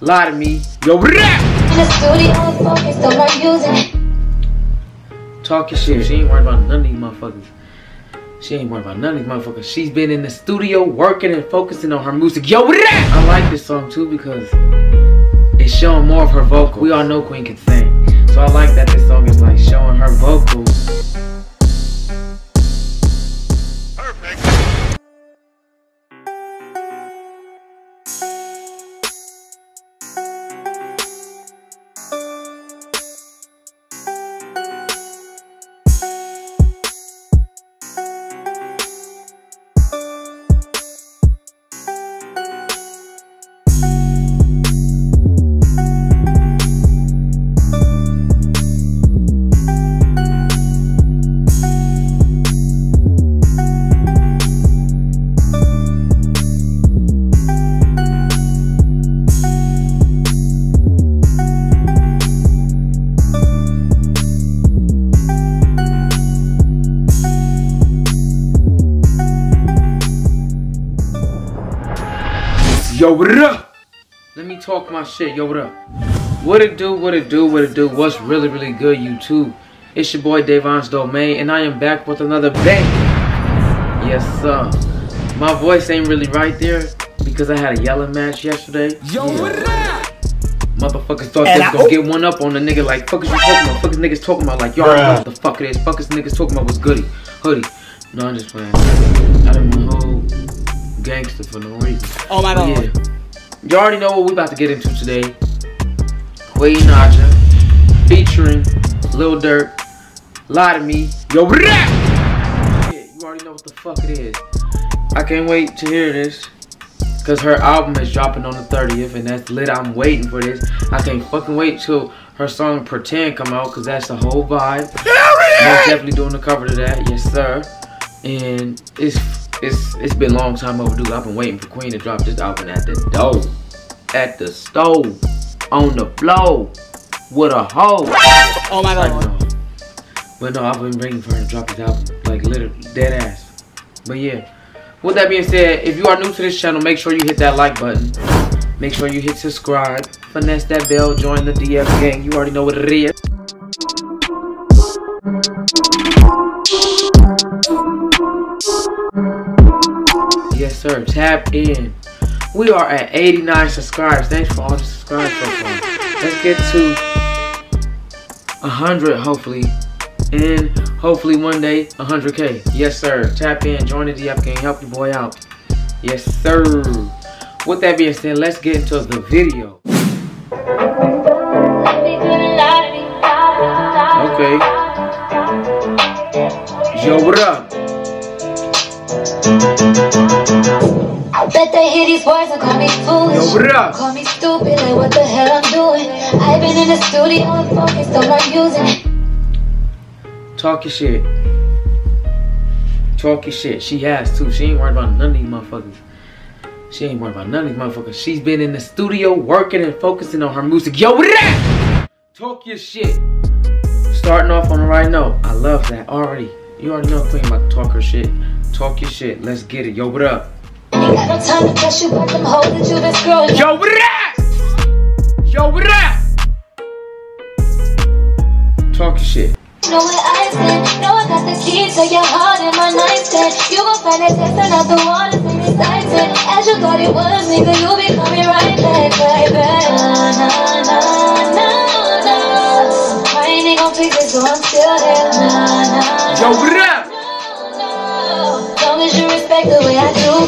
Lie to me. Yo, rap! In the studio, focused on my music. Talk your shit. She ain't worried about none of these motherfuckers. She's been in the studio working and focusing on her music. Yo, what up? I like this song too because it's showing more of her vocals. We all know Queen can sing. So I like that this song is like showing her vocals. Yo, what up? Let me talk my shit. Yo, what up? What it do? What's really good, YouTube? It's your boy De'Vons Domain, and I am back with another bang. Yes, sir. My voice ain't really right there because I had a yelling match yesterday. Yo, what up? Motherfuckers thought they was gonna get one up on the nigga. Like, fuck is you talking about? Fuck is niggas talking about? Like, y'all know what the fuck it is. Fuck is niggas talking about? What's goody? Hoodie. No, I'm just playing. I didn't know. Gangster for no reason. Oh my god. Yeah. You already know what we about to get into today. Queen Naija featuring Lil Durk. Lie to me. Yo, yeah, you already know what the fuck it is. I can't wait to hear this. Cause her album is dropping on the 30th and that's lit. I'm waiting for this. I can't fucking wait till her song Pretend come out, cause that's the whole vibe. Most definitely doing the cover to that, yes sir. And it's been a long time overdue. I've been waiting for Queen to drop this album at the door, at the stove, on the floor, with a hoe. Oh my god. Like, but no, I've been waiting for her to drop this album, like literally, dead ass. But yeah, with that being said, if you are new to this channel, make sure you hit that like button. Make sure you hit subscribe, finesse that bell, join the DF gang. You already know what it is. Yes sir, tap in. We are at 89 subscribers. Thanks for all the subscribers so far. Let's get to 100 hopefully. And hopefully one day 100K. Yes sir, tap in, join the DF gang, help your boy out. Yes sir. With that being said, let's get into the video. Okay. Yo, what up? I bet they hear these words and call me foolish. Yo, call me stupid, like what the hell I'm doing. I've been in the studio and focused on my music. Talk your shit. She has too. She ain't worried about none of these motherfuckers. She's been in the studio working and focusing on her music. Yo, what up? Talk your shit. Starting off on the right note. I love that already. You already know Queen about to talk her shit. Talk your shit. Let's get it. Yo, what up? Ain't got no time to touch you, but them hoes that you been scrolling. Yo, what up? Talk your shit. Know where I stand. Know I got the key to your heart in my nightstand. You gon' find it testing out the water, see me sighting. As you thought it was, nigga, you be coming right back, baby. I ain't gon' fix it, so I'm still here. Yo, what up? As you respect the way I do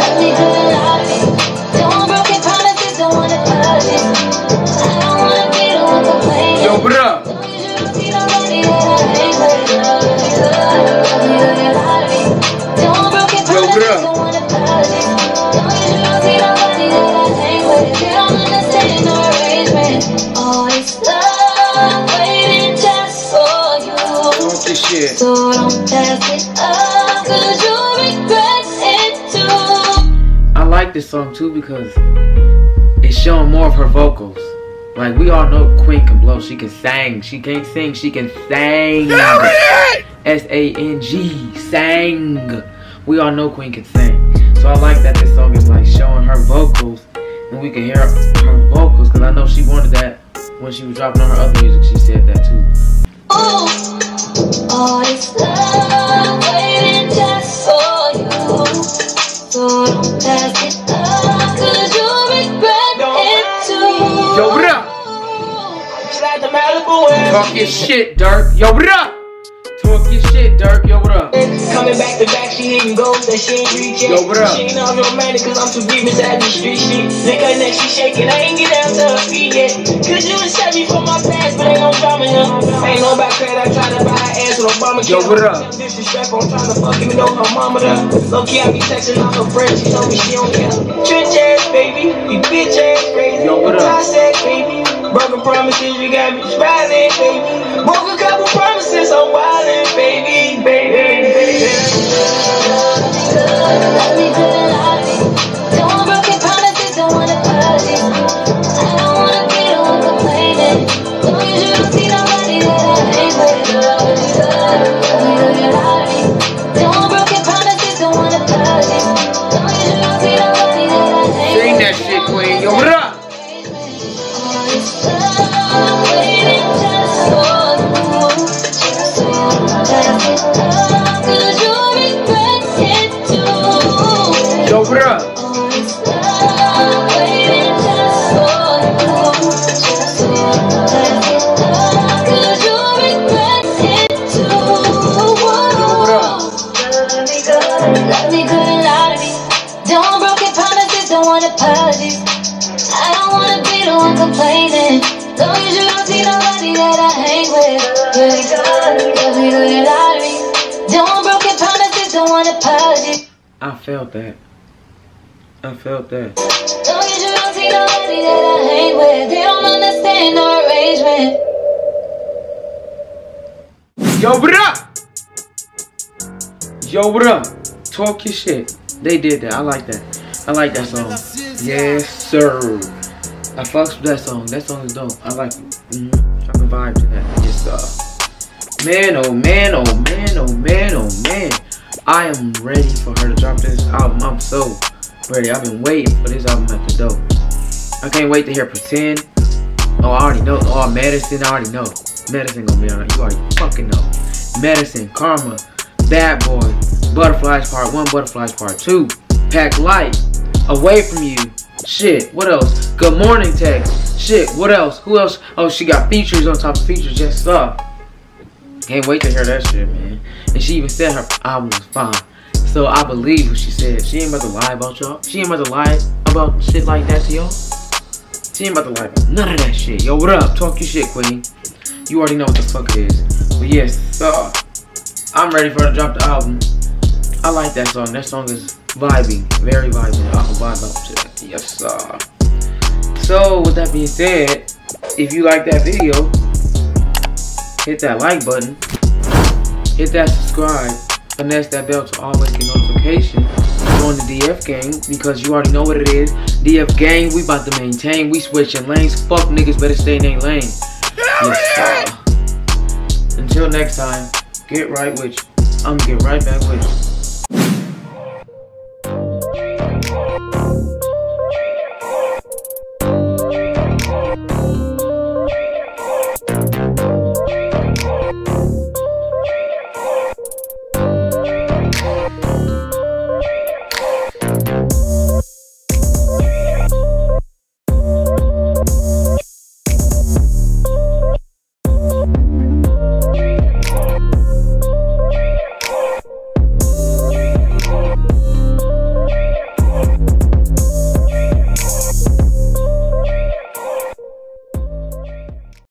Let me do the lottery. Don't want broken promises, don't want to touch it. I don't want to be the one complaining. Yo, what up? Don't use your routine already, yeah, I ain't ready. Let me do the lottery. Don't want broken promises, don't want to touch it. Don't use your routine already, yeah, I ain't ready. They don't understand no arrangement. Always love waiting just for you. Don't say shit. So don't this song too because it's showing more of her vocals. Like, we all know Queen can blow. She can sing. She can't sing, she can sing. S-A-N-G, sang. We all know Queen can sing. So I like that this song is like showing her vocals you can hear her vocals, because I know she wanted that when she was dropping on her other music. She said that too. Oh, it's love waiting just for you. So don't pass it up, cause you regret it too. Yo, what up? Talk your shit, Durk. Yo, what up? Talk your shit, Durk. Yo, what up? Coming back to back, she ain't go, that she ain't reach it. Yo, what up? She ain't all romantic, cause I'm too deep inside the street. Lick her neck, she shaking, I ain't get out to her feet yet. Cause you done set me for my past, but ain't no drama here. Ain't no back credit, I tried to buy her ass with Obama. Yo, what up? Disrespect, I'm trying to fuck even though her mama done. Low key, I be texting all her friends, she told me she don't care. Trench ass, baby, you bitch ass crazy. Yo, what up? Sack, baby. Broken promises, you got me smiling, baby. Broke a couple promises, I'm wildin', baby, baby, baby. Let me do the lobby. Don't want broken promises, don't want apologies. I don't wanna be the one complaining. Don't need you to see nobody that I hate, but girl, it's love. Let me do the lobby. Don't want broken promises, don't want apologies. Don't need you to see nobody that I hate. Sing that shit, Queen. Yo, what up? I felt that. I felt that. Don't get you don't see nobody that I hang with. They don't understand our arrangement. Yo, what up? Yo, what up? Talk your shit. They did that. I like that. I like that song. Yes, sir. I fucks with that song. That song is dope. I like it. I can vibe to that. Just man, oh man, oh man, oh man, oh man. I am ready for her to drop this album. I'm so ready. I've been waiting for this album at the door. I can't wait to hear Pretend. Oh, I already know. Oh, Medicine, I already know. Medicine gonna be on it. You already fucking know. Medicine, Karma, Bad Boy, Butterflies Part 1, Butterflies Part 2, Pack Light, Away From You, shit, what else? Good Morning Text, shit, what else? Who else? Oh, she got features on top of features, just stuff. Can't wait to hear that shit, man. And she even said her album was fine. So I believe what she said. She ain't about to lie about y'all. She ain't about to lie about shit like that to y'all. She ain't about to lie about none of that shit. Yo, what up? Talk your shit, Queen. You already know what the fuck it is. But yes, so I'm ready for her to drop the album. I like that song. That song is vibing. Very vibing. I can vibe out to it. Yes, sir. So with that being said, if you like that video, hit that like button, hit that subscribe, and that's that bell to always get notification. Join the DF gang, because you already know what it is. DF gang, we about to maintain, we switching lanes. Fuck niggas better stay in their lane. Yes, until next time, get right with you. I'm gonna get right back with you.